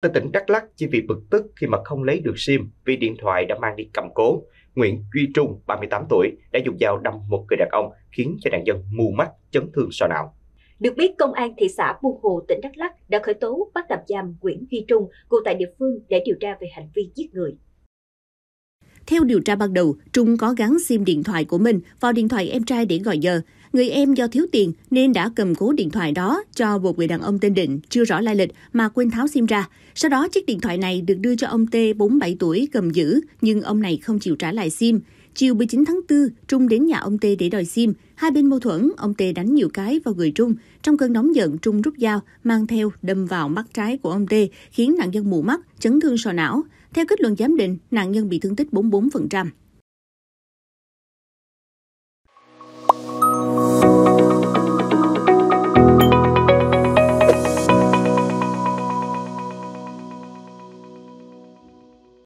Tại tỉnh Đắk Lắk chỉ vì bực tức khi mà không lấy được SIM vì điện thoại đã mang đi cầm cố, Nguyễn Duy Trung, 38 tuổi, đã dùng dao đâm một người đàn ông khiến cho nạn nhân mù mắt, chấn thương sọ não. Được biết, Công an thị xã Buôn Hồ, tỉnh Đắk Lắk đã khởi tố bắt tạm giam Nguyễn Duy Trung, ngụ tại địa phương để điều tra về hành vi giết người. Theo điều tra ban đầu, Trung có gắn SIM điện thoại của mình vào điện thoại em trai để gọi nhờ. Người em do thiếu tiền nên đã cầm cố điện thoại đó cho một người đàn ông tên Định chưa rõ lai lịch mà quên tháo SIM ra. Sau đó, chiếc điện thoại này được đưa cho ông T, 47 tuổi, cầm giữ, nhưng ông này không chịu trả lại SIM. Chiều 19 tháng 4, Trung đến nhà ông T để đòi SIM. Hai bên mâu thuẫn, ông T đánh nhiều cái vào người Trung. Trong cơn nóng giận, Trung rút dao, mang theo đâm vào mắt trái của ông T, khiến nạn nhân mù mắt, chấn thương sọ não. Theo kết luận giám định, nạn nhân bị thương tích 44%.